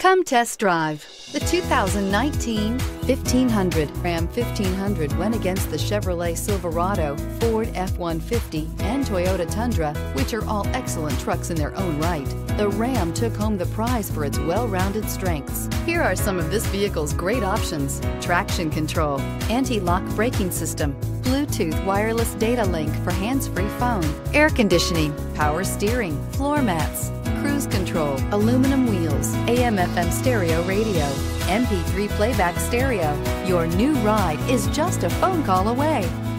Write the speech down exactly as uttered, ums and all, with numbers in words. Come test drive the two thousand nineteen fifteen hundred. Ram fifteen hundred went against the Chevrolet Silverado, Ford F one fifty, and Toyota Tundra, which are all excellent trucks in their own right. The Ram took home the prize for its well-rounded strengths. Here are some of this vehicle's great options: traction control, anti-lock braking system, Bluetooth wireless data link for hands-free phone, air conditioning, power steering, floor mats, cruise control, aluminum wheels, A M F M stereo radio, M P three playback stereo. Your new ride is just a phone call away.